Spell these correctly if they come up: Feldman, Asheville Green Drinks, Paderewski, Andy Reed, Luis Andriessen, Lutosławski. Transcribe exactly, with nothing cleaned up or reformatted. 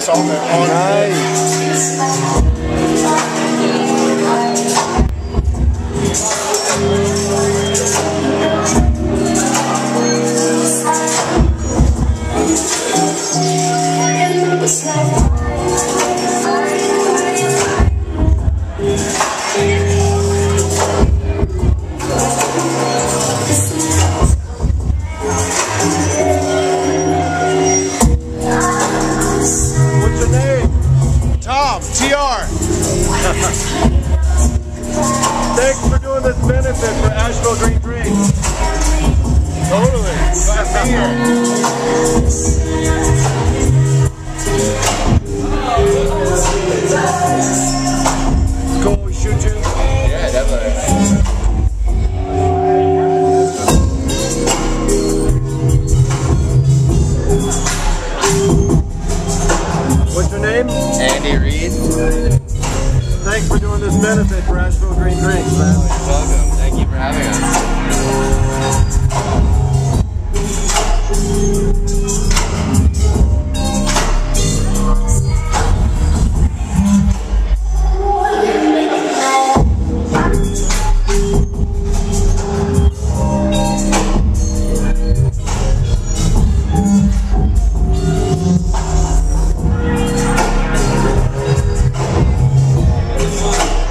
this on there. Thanks for doing this benefit for Asheville Green Drinks. Totally. Glad to be here. Let's go, we shoot you. Yeah, definitely. What's your name? Andy Reed. Thanks for doing this benefit for Asheville Green Drinks, man. You're welcome. Thank you for having us.